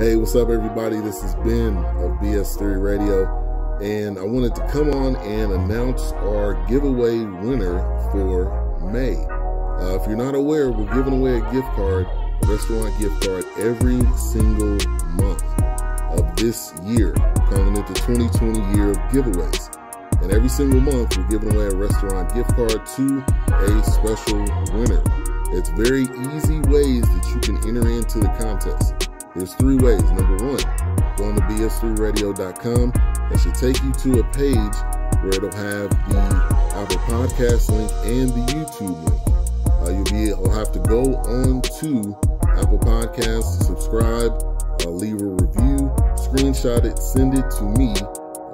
Hey, what's up, everybody? This is Ben of BS3 Radio, and I wanted to come on and announce our giveaway winner for May. If you're not aware, we're giving away a gift card, a restaurant gift card, every single month of this year, calling it the 2020 year of giveaways. And every single month, we're giving away a restaurant gift card to a special winner. It's very easy ways that you can enter into the contest. There's three ways. Number one, go on to bs3radio.com. That should take you to a page where it'll have the Apple Podcast link and the YouTube link. You'll have to go on to Apple Podcasts, subscribe, leave a review, screenshot it, send it to me,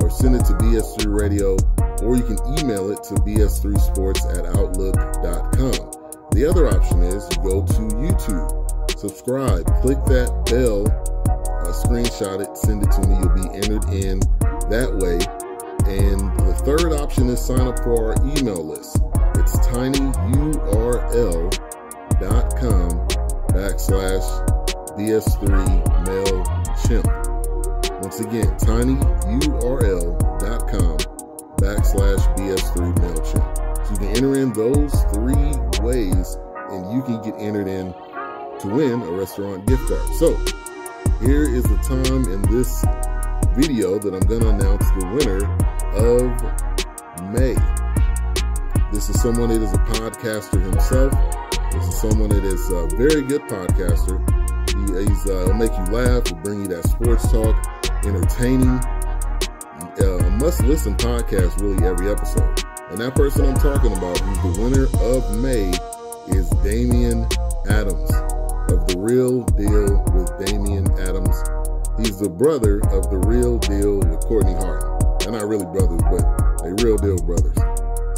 or send it to BS3 Radio, or you can email it to bs3sports@outlook.com. The other option is you go to YouTube, subscribe, click that bell, screenshot it, send it to me. You'll be entered in that way. And the third option is sign up for our email list. It's tinyurl.com/bs3mailchimp. Once again, tinyurl.com/bs3mailchimp. So you can enter in those 3 ways and you can get entered in to win a restaurant gift card. So here is the time in this video that I'm going to announce the winner of May. This is someone that is a podcaster himself. This is someone that is a very good podcaster. He'll make you laugh, he'll bring you that sports talk, entertaining, must-listen podcast really every episode. And that person I'm talking about, who's the winner of May, is Damian Adams of The Real Deal with Damian Adams. He's the brother of The Real Deal with Courtney Hart. They're not really brothers, but they real deal brothers.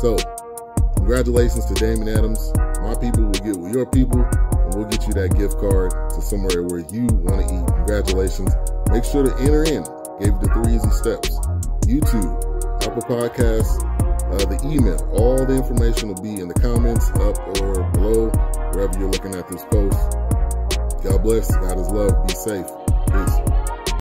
So, congratulations to Damian Adams. My people will get with your people, and we'll get you that gift card to somewhere where you want to eat. Congratulations. Make sure to enter in. Gave you the 3 easy steps. YouTube, Apple Podcasts, the email. All the information will be in the comments, up or below, wherever you're looking at this post. God bless. God is love. Be safe. Peace.